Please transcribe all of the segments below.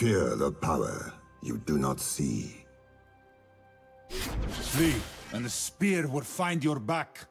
Fear the power you do not see. Flee, and the spear will find your back.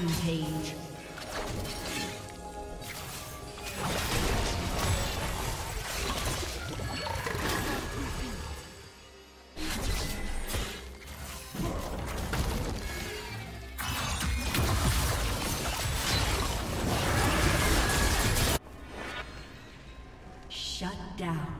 Rampage. Shut down.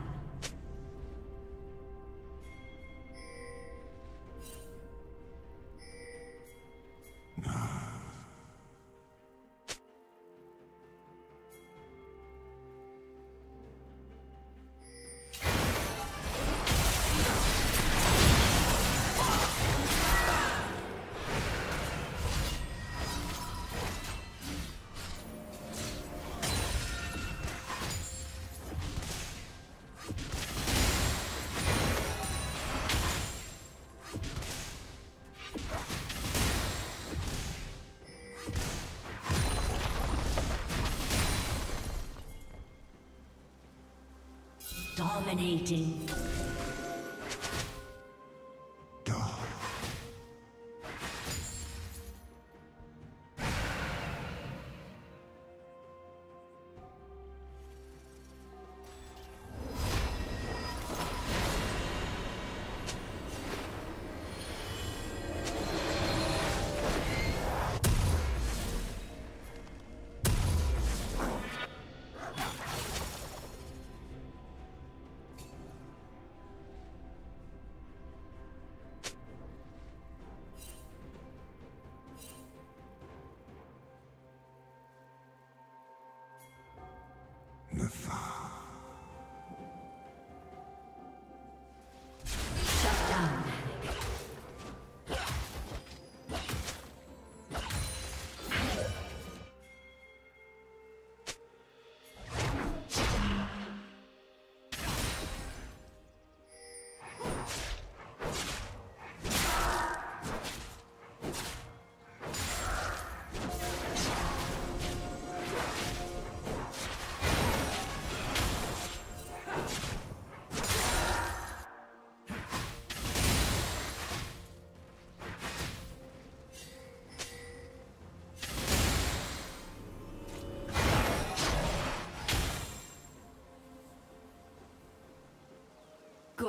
Dominating.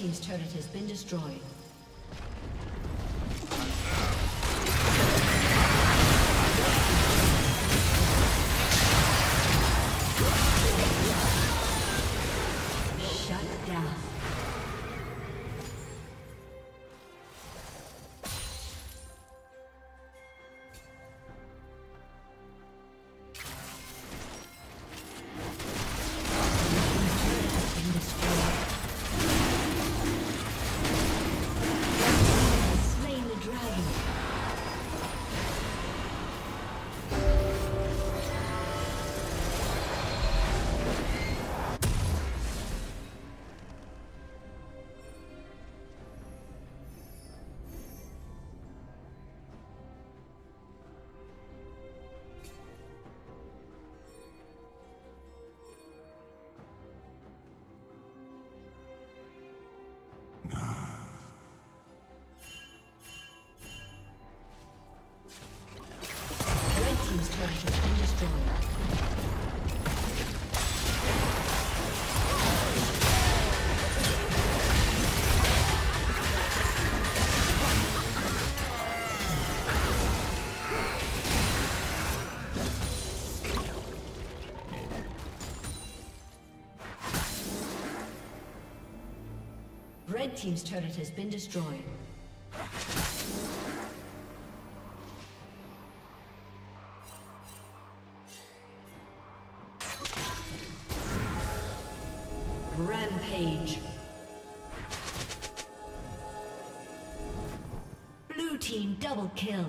Team's turret has been destroyed. Red Team's turret has been destroyed. Rampage. Blue Team double kill.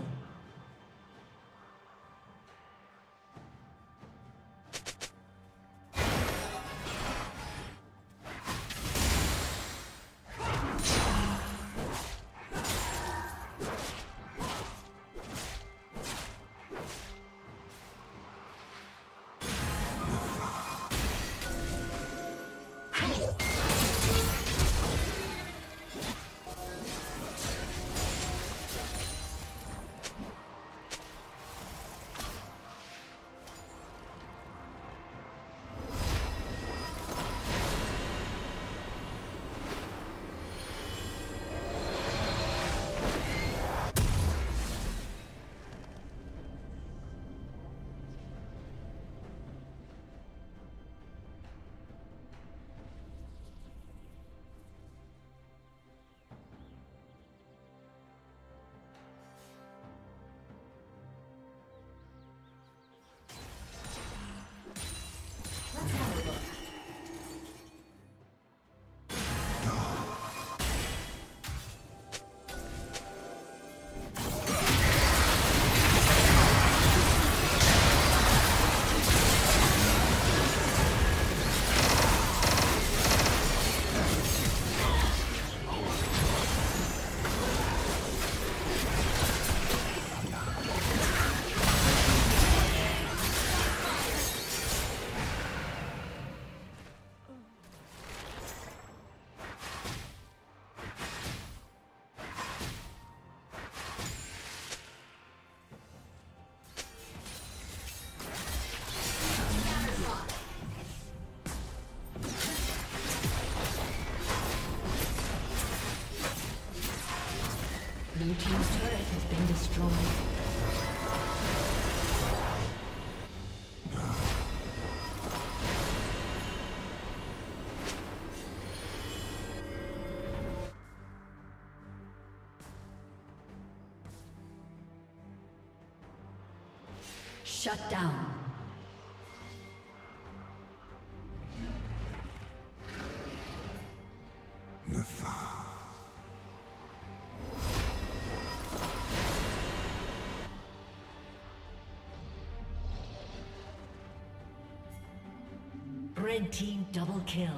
Blue Team's turret has been destroyed. Shut down. Red Team double kill.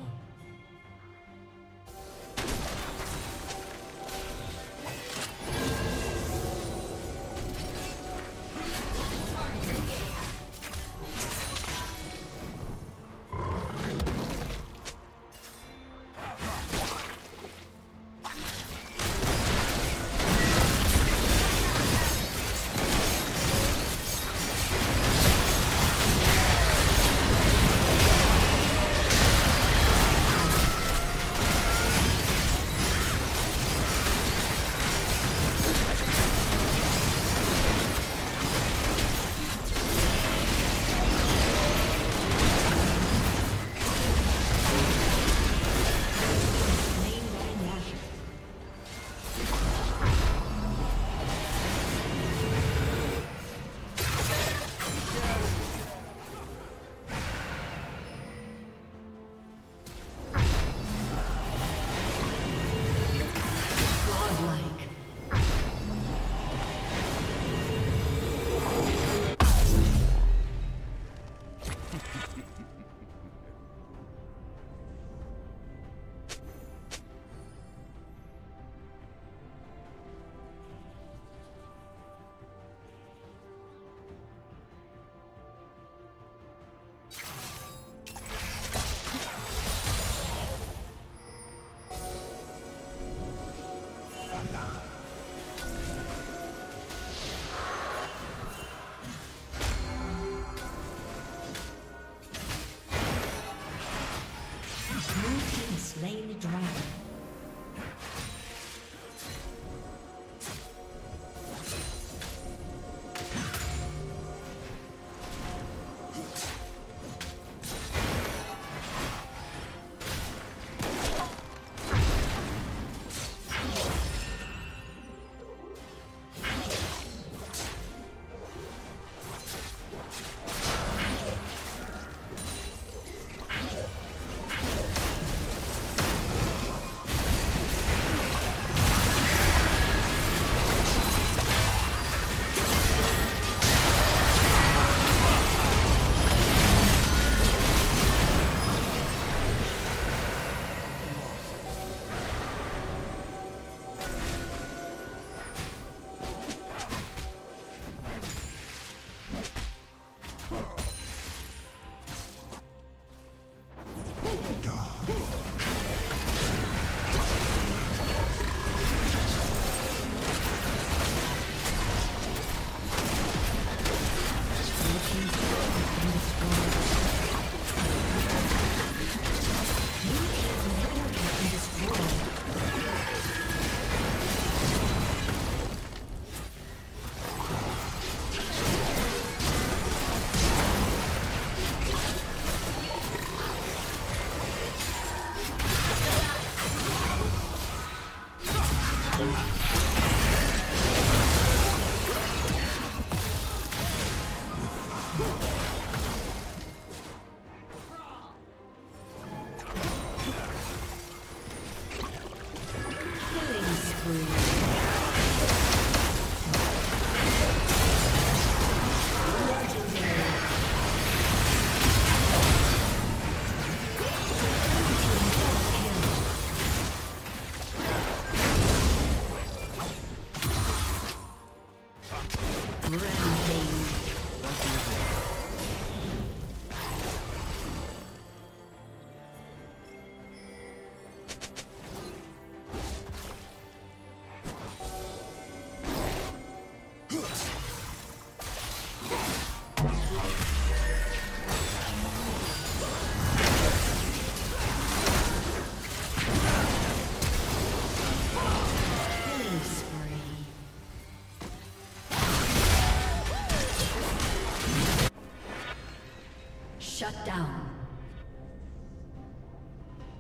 Shut down.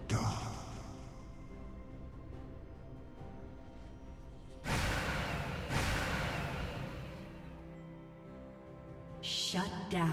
Duh. Shut down.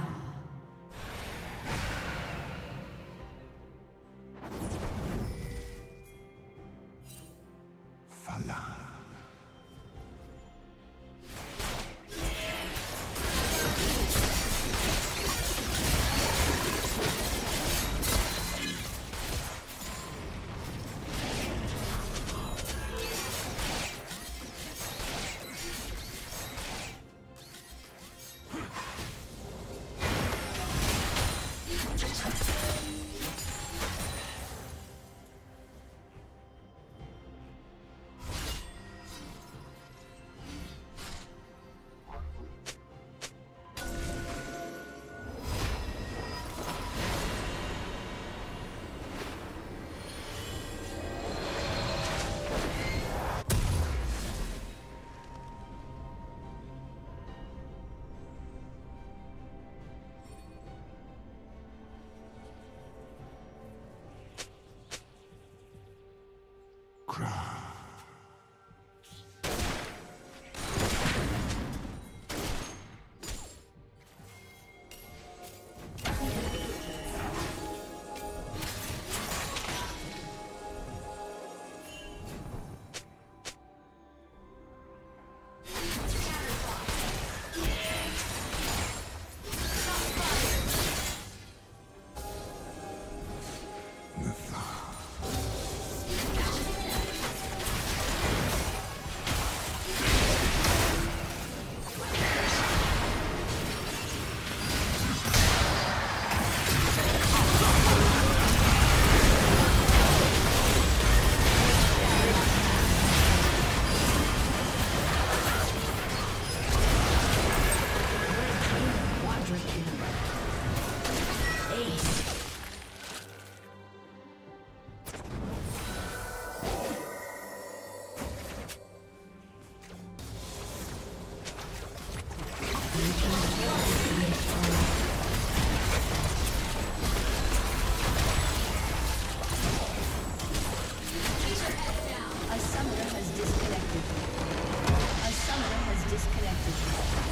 A summoner has disconnected.